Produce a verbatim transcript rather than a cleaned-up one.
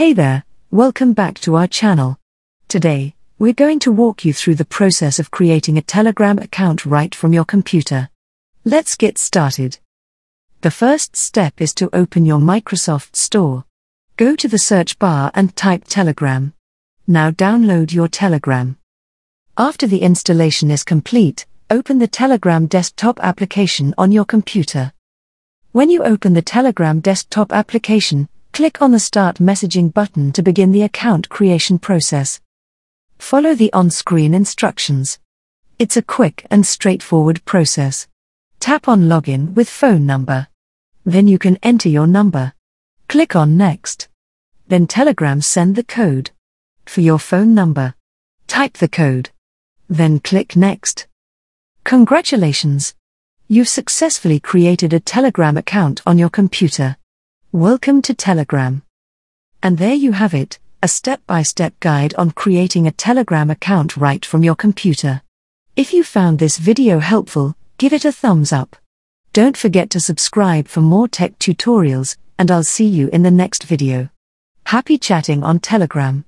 Hey there, welcome back to our channel. Today, we're going to walk you through the process of creating a Telegram account right from your computer. Let's get started. The first step is to open your Microsoft Store. Go to the search bar and type Telegram. Now download your Telegram. After the installation is complete, open the Telegram desktop application on your computer. When you open the Telegram desktop application, click on the Start Messaging button to begin the account creation process. Follow the on-screen instructions. It's a quick and straightforward process. Tap on Login with phone number. Then you can enter your number. Click on Next. Then Telegram send the code for your phone number. Type the code. Then click Next. Congratulations! You've successfully created a Telegram account on your computer. Welcome to Telegram. And there you have it, a step-by-step guide on creating a Telegram account right from your computer. If you found this video helpful, give it a thumbs up. Don't forget to subscribe for more tech tutorials, and I'll see you in the next video. Happy chatting on Telegram.